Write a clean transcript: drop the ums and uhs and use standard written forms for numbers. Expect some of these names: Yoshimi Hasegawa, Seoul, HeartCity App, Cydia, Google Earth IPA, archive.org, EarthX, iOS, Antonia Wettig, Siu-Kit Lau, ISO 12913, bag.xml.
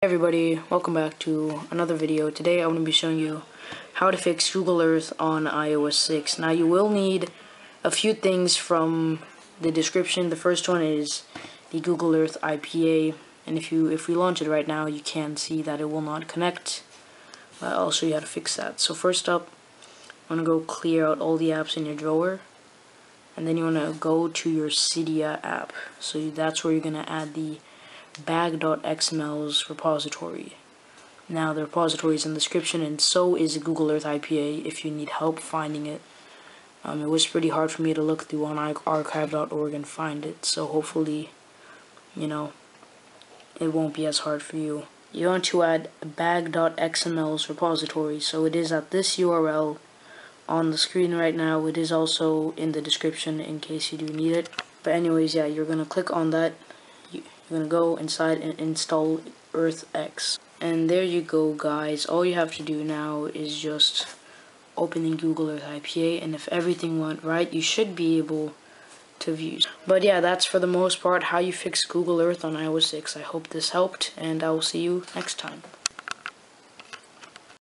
Hey everybody, welcome back to another video. Today I'm going to be showing you how to fix Google Earth on iOS 6. Now you will need a few things from the description. The first one is the Google Earth IPA, and if we launch it right now, you can see that it will not connect. But I'll show you how to fix that. So first up, I'm going to go clear out all the apps in your drawer, and then you want to go to your Cydia app. So that's where you're going to add the bag.xml's repository. Now the repository is in the description, and so is Google Earth IPA if you need help finding it. It was pretty hard for me to look through on archive.org and find it, so hopefully, you know, it won't be as hard for you. You want to add bag.xml's repository, so it is at this URL on the screen right now. It is also in the description in case you do need it. But anyways, yeah, you're going to click on that. You're going to go inside and install EarthX. And there you go, guys. All you have to do now is just open the Google Earth IPA, and if everything went right, you should be able to view. But yeah, that's for the most part how you fix Google Earth on iOS 6. I hope this helped, and I will see you next time.